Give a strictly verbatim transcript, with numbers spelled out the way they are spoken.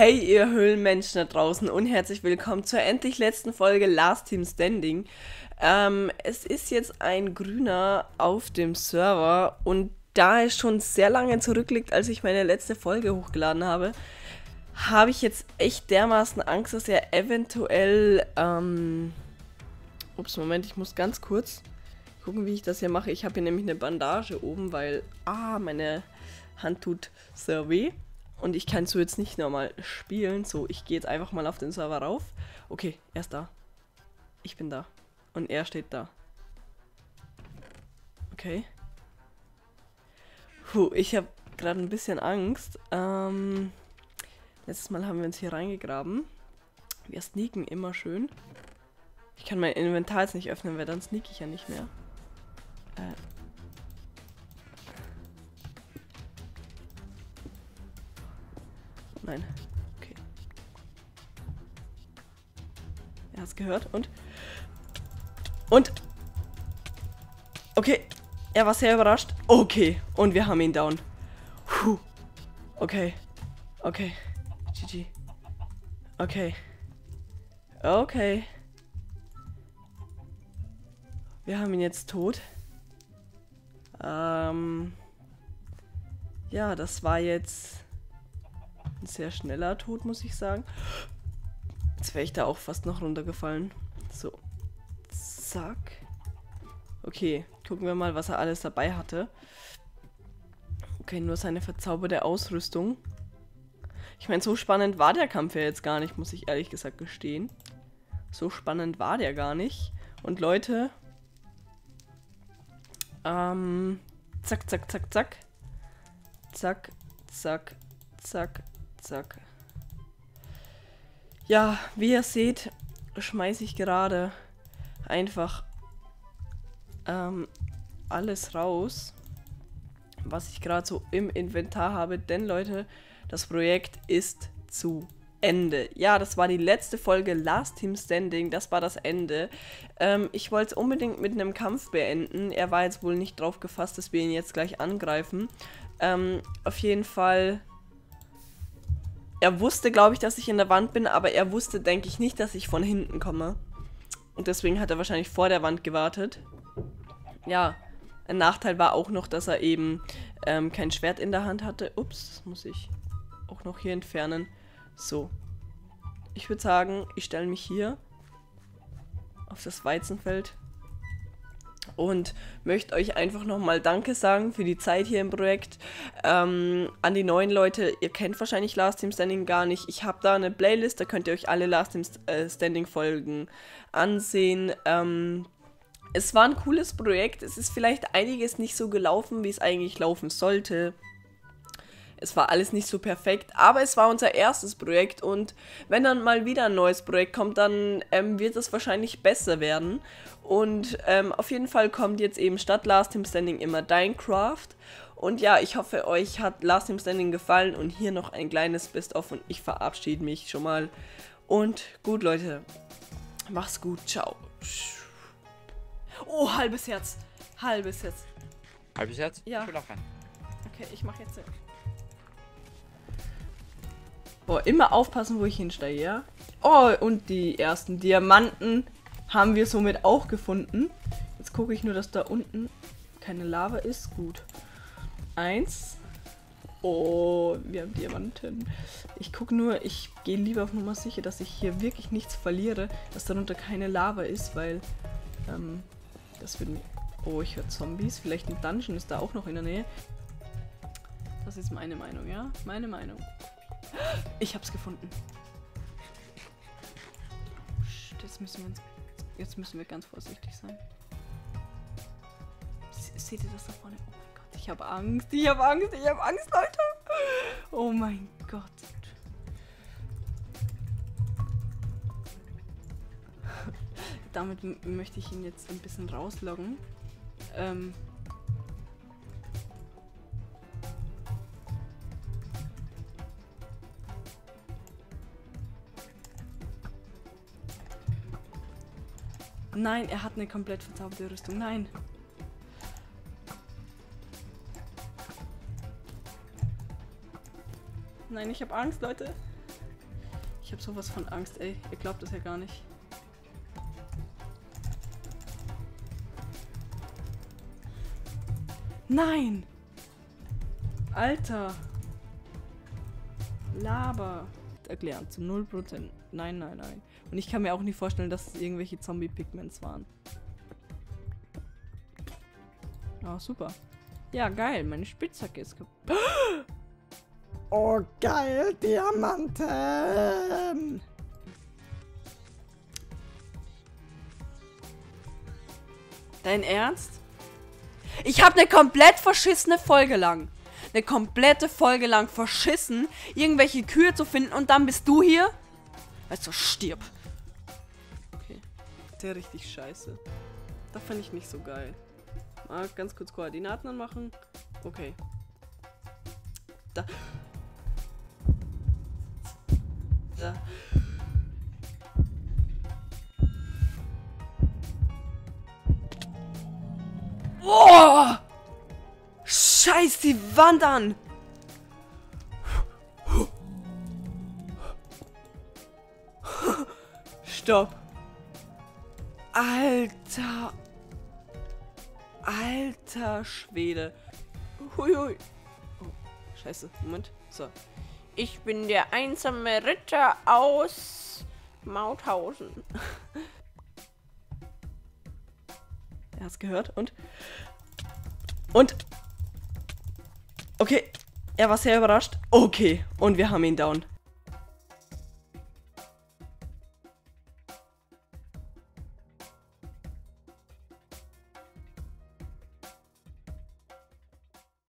Hey ihr Höhlenmenschen da draußen und herzlich willkommen zur endlich letzten Folge Last Team Standing. Ähm, es ist jetzt ein Grüner auf dem Server und da es schon sehr lange zurückliegt, als ich meine letzte Folge hochgeladen habe, habe ich jetzt echt dermaßen Angst, dass er eventuell... Ähm, ups, Moment, ich muss ganz kurz gucken, wie ich das hier mache. Ich habe hier nämlich eine Bandage oben, weil... Ah, meine Hand tut sehr weh. Und ich kann so jetzt nicht normal spielen. So, ich gehe jetzt einfach mal auf den Server rauf. Okay, er ist da. Ich bin da. Und er steht da. Okay. Puh, ich habe gerade ein bisschen Angst. Ähm, letztes Mal haben wir uns hier reingegraben. Wir sneaken immer schön. Ich kann mein Inventar jetzt nicht öffnen, weil dann sneak ich ja nicht mehr. Äh. Nein. Okay. Er hat's gehört und... Und... Okay. Er war sehr überrascht. Okay. Und wir haben ihn down. Puh. Okay. Okay. G G. Okay. Okay. Wir haben ihn jetzt tot. Ähm... Ja, das war jetzt... Ein sehr schneller Tod, muss ich sagen. Jetzt wäre ich da auch fast noch runtergefallen. So. Zack. Okay, gucken wir mal, was er alles dabei hatte. Okay, nur seine verzauberte Ausrüstung. Ich meine, so spannend war der Kampf ja jetzt gar nicht, muss ich ehrlich gesagt gestehen. So spannend war der gar nicht. Und Leute... Ähm... Zack, zack, zack, zack. Zack, zack, zack. Zack. Ja, wie ihr seht, schmeiße ich gerade einfach ähm, alles raus, was ich gerade so im Inventar habe. Denn Leute, das Projekt ist zu Ende. Ja, das war die letzte Folge Last Team Standing. Das war das Ende. Ähm, ich wollte es unbedingt mit einem Kampf beenden. Er war jetzt wohl nicht drauf gefasst, dass wir ihn jetzt gleich angreifen. Ähm, auf jeden Fall... Er wusste, glaube ich, dass ich in der Wand bin, aber er wusste, denke ich, nicht, dass ich von hinten komme. Und deswegen hat er wahrscheinlich vor der Wand gewartet. Ja, ein Nachteil war auch noch, dass er eben ähm, kein Schwert in der Hand hatte. Ups, das muss ich auch noch hier entfernen. So. Ich würde sagen, ich stelle mich hier auf das Weizenfeld und möchte euch einfach nochmal Danke sagen für die Zeit hier im Projekt. Ähm, an die neuen Leute, ihr kennt wahrscheinlich Last Team Standing gar nicht. Ich habe da eine Playlist, da könnt ihr euch alle Last Team Standing Folgen ansehen. Ähm, es war ein cooles Projekt, es ist vielleicht einiges nicht so gelaufen, wie es eigentlich laufen sollte. Es war alles nicht so perfekt, aber es war unser erstes Projekt und wenn dann mal wieder ein neues Projekt kommt, dann ähm, wird es wahrscheinlich besser werden. Und ähm, auf jeden Fall kommt jetzt eben statt Last Team Standing immer Dein Craft. Und ja, ich hoffe, euch hat Last Team Standing gefallen und hier noch ein kleines Best-of und ich verabschiede mich schon mal. Und gut, Leute, mach's gut, ciao. Oh, halbes Herz, halbes Herz. Halbes Herz? Ja. Ich will auch rein. Okay, ich mach jetzt... Boah, immer aufpassen, wo ich hinsteige, ja? Oh, und die ersten Diamanten haben wir somit auch gefunden. Jetzt gucke ich nur, dass da unten keine Lava ist. Gut. Eins. Oh, wir haben Diamanten. Ich gucke nur, ich gehe lieber auf Nummer sicher, dass ich hier wirklich nichts verliere, dass darunter keine Lava ist, weil ähm, das wird mir... Oh, ich höre Zombies. Vielleicht ein Dungeon ist da auch noch in der Nähe. Das ist meine Meinung, ja? Meine Meinung. Ich hab's gefunden. Jetzt müssen wir, uns, jetzt müssen wir ganz vorsichtig sein. Seht ihr das da vorne? Oh mein Gott, ich habe Angst, ich habe Angst, ich habe Angst, Leute. Oh mein Gott. Damit möchte ich ihn jetzt ein bisschen rausloggen. Ähm... Nein, er hat eine komplett verzauberte Rüstung. Nein. Nein, ich habe Angst, Leute. Ich habe sowas von Angst, ey. Ihr glaubt das ja gar nicht. Nein! Alter! Laber! Erklären, zum null Prozent. Nein, nein, nein. Und ich kann mir auch nicht vorstellen, dass es irgendwelche Zombie-Pigments waren. Ah, super. Ja, geil, meine Spitzhacke ist kaputt. Oh, geil, Diamanten! Dein Ernst? Ich habe eine komplett verschissene Folge lang. Eine komplette Folge lang verschissen, irgendwelche Kühe zu finden und dann bist du hier? Weißt du, stirb. Okay. Der richtig scheiße. Das fand ich nicht so geil. Mal ganz kurz Koordinaten anmachen. Okay. Da. Da. Oh! Scheiß die Wand an! Stopp! Alter! Alter Schwede! Hui, hui. Oh, scheiße, Moment. So. Ich bin der einsame Ritter aus Mauthausen. Er hat's gehört und. Und. Okay, er war sehr überrascht. Okay, und wir haben ihn down.